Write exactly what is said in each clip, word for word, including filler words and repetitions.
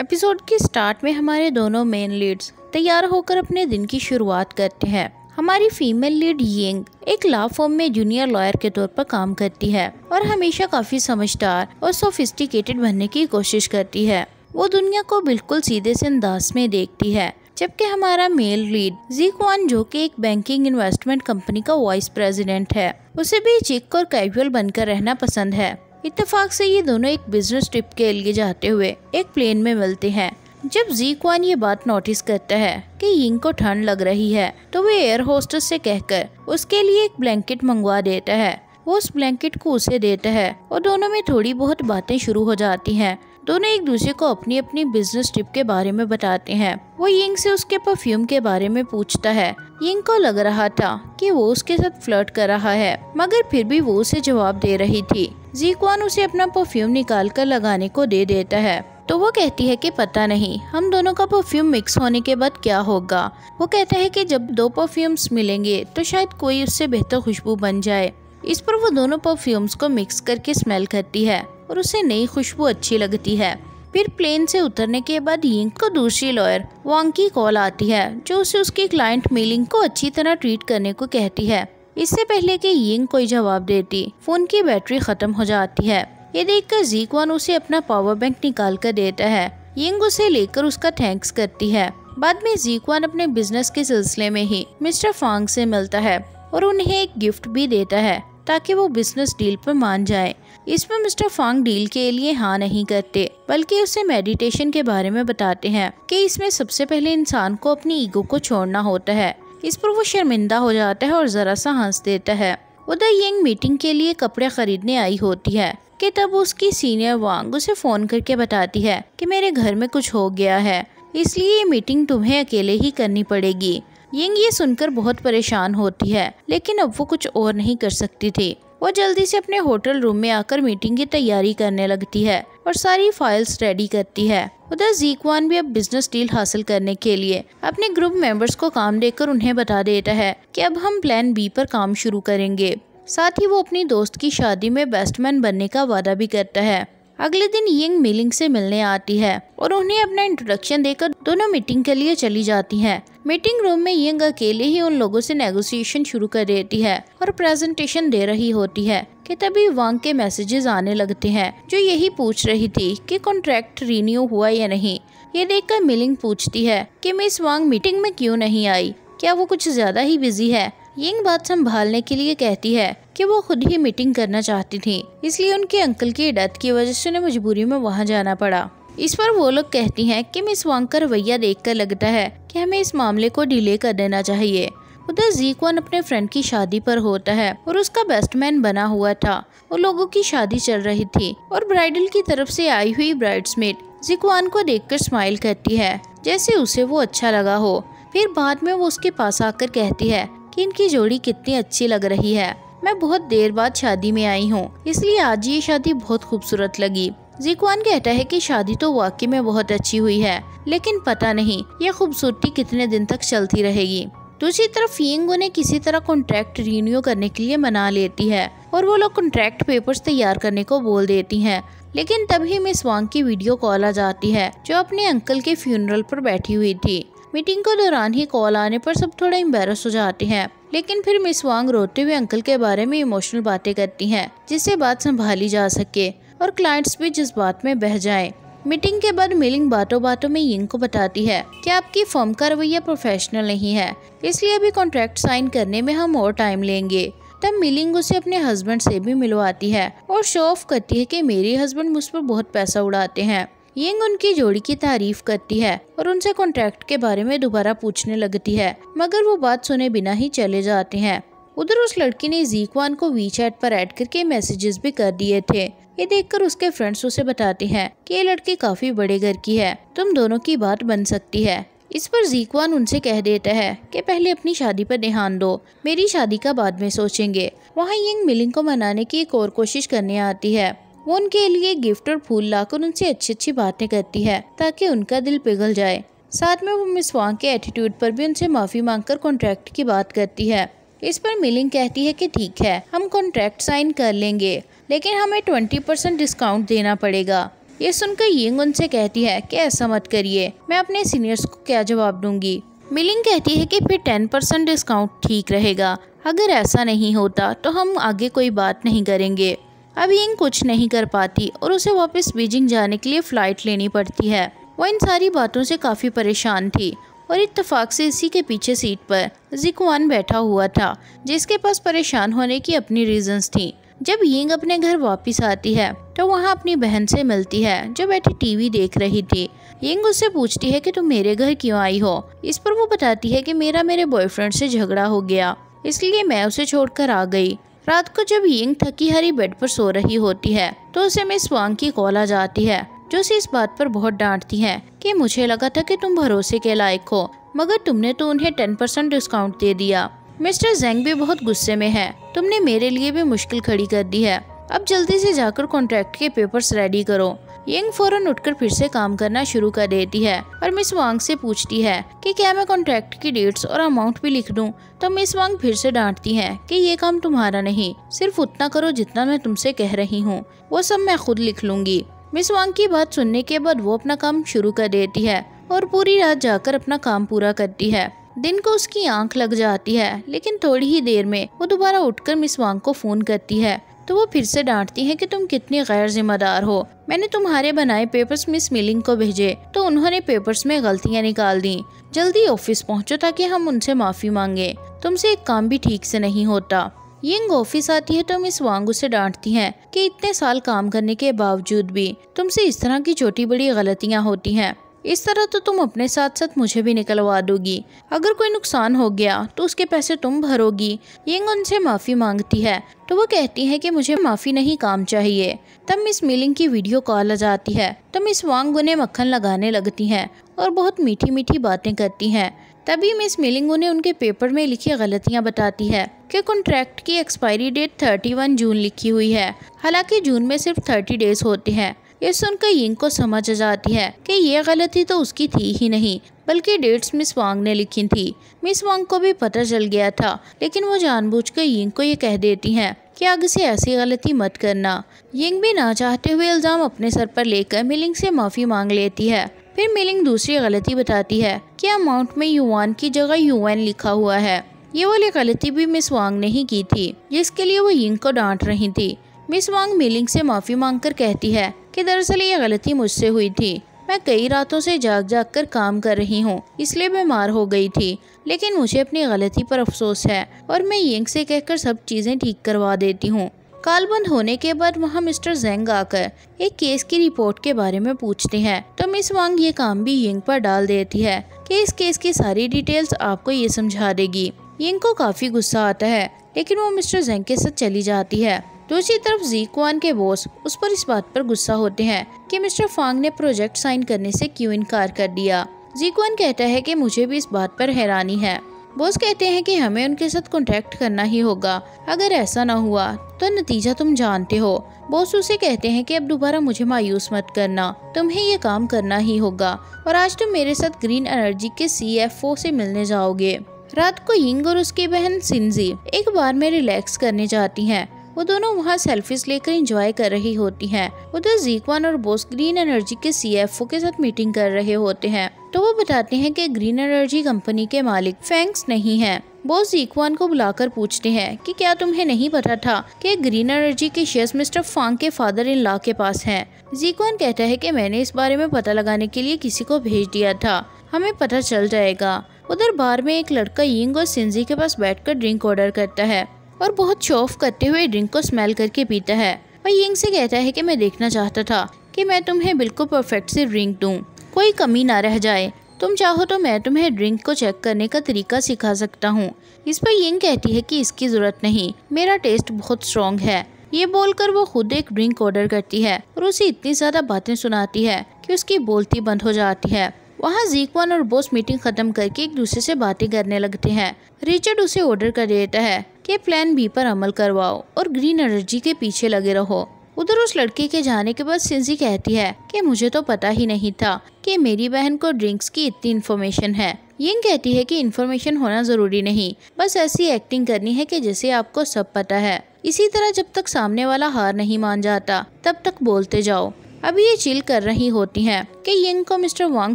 Episode के start में हमारे दोनों मेन लीड्स तैयार होकर अपने दिन की शुरुआत करते हैं। हमारी फीमेल लीड यिंग एक लॉ फर्म में जूनियर लॉयर के तौर पर काम करती है और हमेशा काफी समझदार और सोफिस्टिकेटेड बनने की कोशिश करती है। वो दुनिया को बिल्कुल सीधे से अंदाज में देखती है, जबकि हमारा मेल लीड ज़िकुआन जो कि एक बैंकिंग इन्वेस्टमेंट कंपनी का वाइस प्रेसिडेंट है, उसे भी चिक और कैजुअल बनकर रहना पसंद है। इत्तेफाक से ये दोनों एक बिजनेस ट्रिप के लिए जाते हुए एक प्लेन में मिलते हैं। जब ज़िकुआन ये बात नोटिस करता है कि यिंग को ठंड लग रही है, तो वे एयर होस्टेस से कहकर उसके लिए एक ब्लैंकेट मंगवा देता है। वो उस ब्लैंकेट को उसे देता है और दोनों में थोड़ी बहुत बातें शुरू हो जाती हैं। दोनों एक दूसरे को अपनी अपनी बिजनेस ट्रिप के बारे में बताते हैं। वो यिंग से उसके परफ्यूम के बारे में पूछता है। यिंग को लग रहा था कि वो उसके साथ फ्लर्ट कर रहा है, मगर फिर भी वो उसे जवाब दे रही थी। ज़िकुआन उसे अपना परफ्यूम निकाल कर लगाने को दे देता है, तो वो कहती है कि पता नहीं हम दोनों का परफ्यूम मिक्स होने के बाद क्या होगा। वो कहता है कि जब दो परफ्यूम्स मिलेंगे तो शायद कोई उससे बेहतर खुशबू बन जाए। इस पर वो दोनों परफ्यूम्स को मिक्स करके स्मेल करती है और उसे नई खुशबू अच्छी लगती है। फिर प्लेन से उतरने के बाद यिंग को दूसरी लॉयर वांग की कॉल आती है, जो उसे उसकी क्लाइंट मिलिंग को अच्छी तरह ट्रीट करने को कहती है। इससे पहले कि यिंग कोई जवाब देती, फोन की बैटरी खत्म हो जाती है। ये देखकर ज़िकुआन उसे अपना पावर बैंक निकाल कर देता है। यिंग उसे लेकर उसका थैंक्स करती है। बाद में ज़िकुआन अपने बिजनेस के सिलसिले में ही मिस्टर फांग से मिलता है और उन्हें एक गिफ्ट भी देता है ताकि वो बिजनेस डील पर मान जाए। इसमें मिस्टर फांग डील के लिए हाँ नहीं करते, बल्कि उसे मेडिटेशन के बारे में बताते हैं कि इसमें सबसे पहले इंसान को अपनी ईगो को छोड़ना होता है। इस पर वो शर्मिंदा हो जाता है और जरा सा हंस देता है। उधर यिंग मीटिंग के लिए कपड़े खरीदने आई होती है कि तब उसकी सीनियर वांग उसे फोन करके बताती है कि मेरे घर में कुछ हो गया है, इसलिए ये मीटिंग तुम्हें अकेले ही करनी पड़ेगी। यिंग ये सुनकर बहुत परेशान होती है, लेकिन अब वो कुछ और नहीं कर सकती थी। वो जल्दी से अपने होटल रूम में आकर मीटिंग की तैयारी करने लगती है और सारी फाइल्स रेडी करती है। उधर ज़िकुआन भी अब बिजनेस डील हासिल करने के लिए अपने ग्रुप मेंबर्स को काम देकर उन्हें बता देता है कि अब हम प्लान बी पर काम शुरू करेंगे। साथ ही वो अपनी दोस्त की शादी में बेस्टमैन बनने का वादा भी करता है। अगले दिन यिंग मिलिंग से मिलने आती है और उन्हें अपना इंट्रोडक्शन देकर दोनों मीटिंग के लिए चली जाती हैं। मीटिंग रूम में यिंग अकेले ही उन लोगों से नेगोशिएशन शुरू कर देती है और प्रेजेंटेशन दे रही होती है कि तभी वांग के मैसेजेस आने लगते हैं, जो यही पूछ रही थी कि कॉन्ट्रैक्ट रिन्यू हुआ या नहीं। ये देखकर मिलिंग पूछती है कि मिस वांग मीटिंग में क्यों नहीं आई, क्या वो कुछ ज्यादा ही बिजी है। यिंग बात संभालने के लिए कहती है कि वो खुद ही मीटिंग करना चाहती थी, इसलिए उनके अंकल की डेथ की वजह से उन्हें मजबूरी में वहां जाना पड़ा। इस पर वो लोग कहती हैं कि मिस वांग का रवैया देखकर लगता है कि हमें इस मामले को डिले कर देना चाहिए। उधर ज़िकुआन अपने फ्रेंड की शादी पर होता है और उसका बेस्टमैन बना हुआ था। उन लोगों की शादी चल रही थी और ब्राइडल की तरफ से आई हुई ब्राइड्समेड ज़िकुआन को देखकर स्माइल करती है, जैसे उसे वो अच्छा लगा हो। फिर बाद में वो उसके पास आकर कहती है कि इनकी जोड़ी कितनी अच्छी लग रही है, मैं बहुत देर बाद शादी में आई हूँ, इसलिए आज ये शादी बहुत खूबसूरत लगी। ज़िकुआन कहता है कि शादी तो वाकई में बहुत अच्छी हुई है, लेकिन पता नहीं ये खूबसूरती कितने दिन तक चलती रहेगी। दूसरी तरफ यिंग उन्हें किसी तरह कॉन्ट्रैक्ट रिन्यू करने के लिए मना लेती है और वो लोग कॉन्ट्रैक्ट पेपर्स तैयार करने को बोल देती हैं। लेकिन तभी मिस वांग की वीडियो कॉल आ जाती है, जो अपने अंकल के फ्यूनरल पर बैठी हुई थी। मीटिंग के दौरान ही कॉल आने पर सब थोड़ा एम्बेरस हो जाते हैं, लेकिन फिर मिस वांग रोते हुए अंकल के बारे में इमोशनल बातें करती हैं, जिससे बात संभाली जा सके और क्लाइंट्स भी जिस बात में बह जाएं। मीटिंग के बाद मिलिंग बातों बातों में यिंग को बताती है कि आपकी फर्म का रवैया प्रोफेशनल नहीं है, इसलिए अभी कॉन्ट्रैक्ट साइन करने में हम और टाइम लेंगे। तब मिलिंग उसे अपने हस्बैंड से भी मिलवाती है और शो ऑफ करती है कि मेरे हस्बैंड मुझ पर बहुत पैसा उड़ाते हैं। यिंग उनकी जोड़ी की तारीफ करती है और उनसे कॉन्ट्रैक्ट के बारे में दोबारा पूछने लगती है, मगर वो बात सुने बिना ही चले जाते हैं। उधर उस लड़की ने ज़िकुआन को वीचैट पर ऐड करके मैसेजेस भी कर दिए थे। ये देखकर उसके फ्रेंड्स उसे बताते हैं कि ये लड़की काफी बड़े घर की है, तुम दोनों की बात बन सकती है। इस पर ज़िकुआन उनसे कह देता है कि पहले अपनी शादी पर ध्यान दो, मेरी शादी का बाद में सोचेंगे। वहाँ यिंग मिलिंग को मनाने की एक और कोशिश करने आती है। वो उनके लिए गिफ्ट और फूल लाकर उनसे अच्छी अच्छी बातें करती है ताकि उनका दिल पिघल जाए। साथ में वो मिस वांग के एटीट्यूड पर भी उनसे माफी मांगकर कॉन्ट्रैक्ट की बात करती है। इस पर मिलिंग कहती है कि ठीक है, हम कॉन्ट्रैक्ट साइन कर लेंगे, लेकिन हमें ट्वेंटी परसेंट डिस्काउंट देना पड़ेगा। ये सुनकर यिंग उनसे कहती है कि ऐसा मत करिए, मैं अपने सीनियर्स को क्या जवाब दूंगी। मिलिंग कहती है कि फिर टेन परसेंट डिस्काउंट ठीक रहेगा, अगर ऐसा नहीं होता तो हम आगे कोई बात नहीं करेंगे। अब यिंग कुछ नहीं कर पाती और उसे वापस बीजिंग जाने के लिए फ़्लाइट लेनी पड़ती है। वह इन सारी बातों से काफ़ी परेशान थी और इत्तेफाक से इसी के पीछे सीट पर ज़िकुआन बैठा हुआ था, जिसके पास परेशान होने की अपनी रीजंस थी। जब यिंग अपने घर वापस आती है तो वहाँ अपनी बहन से मिलती है जो बैठी टीवी देख रही थी। यिंग उससे पूछती है कि तुम मेरे घर क्यों आई हो। इस पर वो बताती है कि मेरा मेरे बॉयफ्रेंड से झगड़ा हो गया, इसलिए मैं उसे छोड़कर आ गई। रात को जब यिंग थकी हारी बेड पर सो रही होती है तो उसे मिस वांग की कॉल आ जाती है, जो उसे इस बात पर बहुत डांटती है कि मुझे लगा था कि तुम भरोसे के लायक हो, मगर तुमने तो उन्हें टेन परसेंट डिस्काउंट दे दिया। मिस्टर जेंग भी बहुत गुस्से में है, तुमने मेरे लिए भी मुश्किल खड़ी कर दी है। अब जल्दी से जाकर कॉन्ट्रैक्ट के पेपर्स रेडी करो। यिंग फौरन उठकर फिर से काम करना शुरू कर देती है और मिस वांग से पूछती है कि क्या मैं कॉन्ट्रैक्ट की डेट्स और अमाउंट भी लिख दूं। तो मिस वांग फिर से डांटती है कि ये काम तुम्हारा नहीं, सिर्फ उतना करो जितना मैं तुमसे कह रही हूँ, वो सब मैं खुद लिख लूंगी। मिस वांग की बात सुनने के बाद वो अपना काम शुरू कर देती है और पूरी रात जाकर अपना काम पूरा करती है। दिन को उसकी आंख लग जाती है, लेकिन थोड़ी ही देर में वो दोबारा उठकर मिस वांग को फोन करती है तो वो फिर से डांटती है कि तुम कितने गैर जिम्मेदार हो। मैंने तुम्हारे बनाए पेपर्स मिस मिलिंग को भेजे तो उन्होंने पेपर्स में गलतियां निकाल दी। जल्दी ऑफिस पहुंचो ताकि हम उनसे माफ़ी मांगे, तुमसे एक काम भी ठीक से नहीं होता। यिंग ऑफिस आती है तो मिस वांग उसे डांटती है कि इतने साल काम करने के बावजूद भी तुमसे इस तरह की छोटी बड़ी गलतियाँ होती हैं, इस तरह तो तुम अपने साथ साथ मुझे भी निकलवा दोगी। अगर कोई नुकसान हो गया तो उसके पैसे तुम भरोगी। यिंग उनसे माफ़ी मांगती है तो वो कहती है कि मुझे माफ़ी नहीं काम चाहिए। तब मिस मिलिंग की वीडियो कॉल आ जाती है तो मिस वांग उन्हें मक्खन लगाने लगती हैं और बहुत मीठी मीठी बातें करती हैं। तभी मिस मिलिंग उन्हें उनके पेपर में लिखी गलतियां बताती है कि कॉन्ट्रैक्ट की एक्सपायरी डेट इकतीस जून लिखी हुई है, हालांकि जून में सिर्फ तीस डेज होते हैं। ये सुनकर यिंग को समझ आ जाती है कि ये गलती तो उसकी थी ही नहीं, बल्कि डेट्स मिस वांग ने लिखी थी। मिस वांग को भी पता चल गया था, लेकिन वो जानबूझकर यिंग को ये कह देती हैं कि आगे से ऐसी गलती मत करना। यिंग भी ना चाहते हुए इल्ज़ाम अपने सर पर लेकर मिलिंग से माफ़ी मांग लेती है। फिर मिलिंग दूसरी गलती बताती है कि अमाउंट में युआन की जगह यूएन लिखा हुआ है। ये वाली गलती भी मिस वांग ने ही की थी, जिसके लिए वो यिंग को डांट रही थी। मिस वांग मिलिंग से माफ़ी मांगकर कहती है कि दरअसल ये गलती मुझसे हुई थी, मैं कई रातों से जाग जाग कर काम कर रही हूँ, इसलिए बीमार हो गई थी, लेकिन मुझे अपनी गलती पर अफसोस है और मैं यिंग से कहकर सब चीज़ें ठीक करवा देती हूँ। कॉल बंद होने के बाद वहाँ मिस्टर जेंग आकर एक केस की रिपोर्ट के बारे में पूछते हैं तो मिस वांग ये काम भी यिंग पर डाल देती है कि इस केस की सारी डिटेल्स आपको ये समझा देगी। यिंग को काफ़ी गुस्सा आता है, लेकिन वो मिस्टर जेंग के साथ चली जाती है। दूसरी तरफ ज़िकुआन के बॉस उस पर इस बात पर गुस्सा होते हैं कि मिस्टर फांग ने प्रोजेक्ट साइन करने से क्यों इनकार कर दिया। ज़िकुआन कहता है कि मुझे भी इस बात पर हैरानी है। बॉस कहते हैं कि हमें उनके साथ कॉन्टैक्ट करना ही होगा, अगर ऐसा ना हुआ तो नतीजा तुम जानते हो। बॉस उसे कहते हैं कि अब दोबारा मुझे मायूस मत करना, तुम्हें ये काम करना ही होगा और आज तुम मेरे साथ ग्रीन एनर्जी के सी एफ ओ से मिलने जाओगे। रात को यिंग और उसकी बहन सिंजी एक बार में रिलैक्स करने जाती हैं। वो दोनों वहाँ सेल्फीज लेकर एंजॉय कर रही होती हैं। उधर ज़िकुआन और बॉस ग्रीन एनर्जी के सी एफ ओ के साथ मीटिंग कर रहे होते हैं तो वो बताते हैं कि ग्रीन एनर्जी कंपनी के मालिक फैंक्स नहीं हैं। बॉस ज़िकुआन को बुलाकर पूछते हैं कि क्या तुम्हें नहीं पता था कि ग्रीन एनर्जी के शेयर्स मिस्टर फांग के फादर इन लॉ के पास हैं। ज़िकुआन कहता है कि मैंने इस बारे में पता लगाने के लिए किसी को भेज दिया था, हमें पता चल जाएगा। उधर बार में एक लड़का यिंग और सिंजी के पास बैठकर ड्रिंक ऑर्डर करता है और बहुत शौफ करते हुए ड्रिंक को स्मेल करके पीता है और यिंग से कहता है कि मैं देखना चाहता था कि मैं तुम्हें बिल्कुल परफेक्ट से ड्रिंक दूं, कोई कमी ना रह जाए। तुम चाहो तो मैं तुम्हें ड्रिंक को चेक करने का तरीका सिखा सकता हूं। इस पर यिंग कहती है कि इसकी ज़रूरत नहीं, मेरा टेस्ट बहुत स्ट्रॉन्ग है। ये बोलकर वो खुद एक ड्रिंक ऑर्डर करती है और उसे इतनी ज़्यादा बातें सुनाती है कि उसकी बोलती बंद हो जाती है। वहाँ ज़िकुआन और बॉस मीटिंग ख़त्म करके एक दूसरे से बातें करने लगते हैं। रिचर्ड उसे ऑर्डर कर देता है के प्लान बी पर अमल करवाओ और ग्रीन एनर्जी के पीछे लगे रहो। उधर उस लड़के के जाने के बाद सिंजी कहती है कि मुझे तो पता ही नहीं था कि मेरी बहन को ड्रिंक्स की इतनी इन्फॉर्मेशन है। यिंग कहती है कि इन्फॉर्मेशन होना जरूरी नहीं, बस ऐसी एक्टिंग करनी है कि जैसे आपको सब पता है। इसी तरह जब तक सामने वाला हार नहीं मान जाता तब तक बोलते जाओ। अब ये चिल कर रही होती हैं कि यिंग को मिस्टर वांग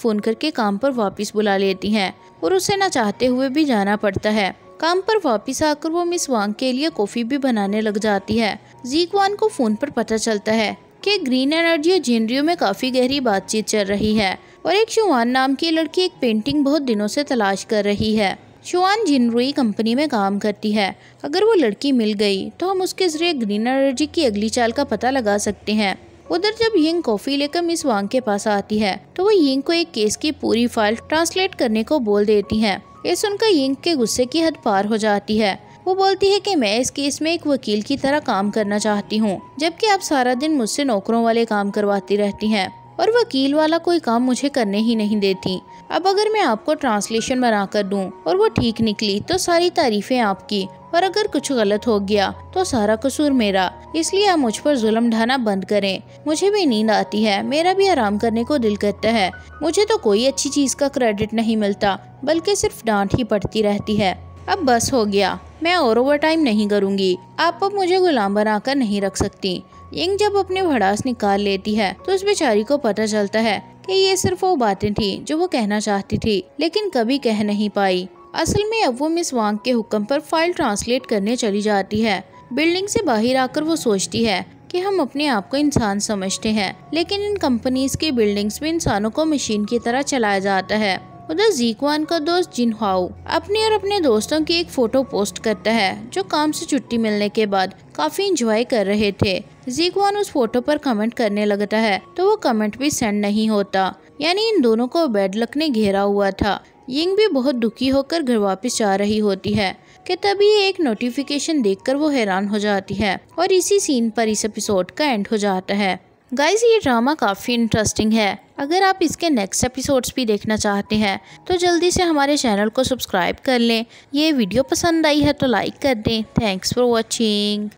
फोन करके काम पर वापस बुला लेती हैं और उसे ना चाहते हुए भी जाना पड़ता है। काम पर वापस आकर वो मिस वांग के लिए कॉफी भी बनाने लग जाती है। ज़िकुआन को फोन पर पता चलता है कि ग्रीन एनर्जी और जिनरु में काफी गहरी बातचीत चल रही है और एक शुआन नाम की लड़की एक पेंटिंग बहुत दिनों से तलाश कर रही है। शुआन जिनरुई कंपनी में काम करती है। अगर वो लड़की मिल गई तो हम उसके जरिए ग्रीन एनर्जी की अगली चाल का पता लगा सकते हैं। उधर जब यिंग कॉफी लेकर मिस वांग के पास आती है तो वो यिंग को एक केस की पूरी फाइल ट्रांसलेट करने को बोल देती है। ये सुनकर यिंग के गुस्से की हद पार हो जाती है। वो बोलती है कि मैं इस केस में एक वकील की तरह काम करना चाहती हूँ, जबकि आप सारा दिन मुझसे नौकरों वाले काम करवाती रहती हैं और वकील वाला कोई काम मुझे करने ही नहीं देती। अब अगर मैं आपको ट्रांसलेशन बना कर दूं और वो ठीक निकली तो सारी तारीफें आपकी, और अगर कुछ गलत हो गया तो सारा कसूर मेरा। इसलिए आप मुझ पर जुल्म ढाना बंद करें। मुझे भी नींद आती है, मेरा भी आराम करने को दिल करता है। मुझे तो कोई अच्छी चीज का क्रेडिट नहीं मिलता, बल्कि सिर्फ डांट ही पड़ती रहती है। अब बस हो गया, मैं और ओवर टाइम नहीं करूँगी। आप अब मुझे गुलाम बनाकर नहीं रख सकती। यिंग जब अपने भड़ास निकाल लेती है तो उस बेचारी को पता चलता है कि ये सिर्फ वो बातें थी जो वो कहना चाहती थी लेकिन कभी कह नहीं पाई। असल में अब वो मिस वांग के हुक्म पर फाइल ट्रांसलेट करने चली जाती है। बिल्डिंग से बाहर आकर वो सोचती है कि हम अपने आप को इंसान समझते हैं, लेकिन इन कंपनीज की बिल्डिंग्स में इंसानों को मशीन की तरह चलाया जाता है। उधर ज़िकुआन का दोस्त जिन हाओ अपने और अपने दोस्तों की एक फोटो पोस्ट करता है जो काम से छुट्टी मिलने के बाद काफी एंजॉय कर रहे थे। ज़िकुआन उस फोटो पर कमेंट करने लगता है तो वो कमेंट भी सेंड नहीं होता, यानी इन दोनों को बैड लक ने घेरा हुआ था। यिंग भी बहुत दुखी होकर घर वापस जा रही होती है कि तभी एक नोटिफिकेशन देखकर वो हैरान हो जाती है और इसी सीन पर इस एपिसोड का एंड हो जाता है। गाइज ये ड्रामा काफी इंटरेस्टिंग है। अगर आप इसके नेक्स्ट एपिसोड्स भी देखना चाहते हैं तो जल्दी से हमारे चैनल को सब्सक्राइब कर लें। ये वीडियो पसंद आई है तो लाइक कर दें। Thanks for watching.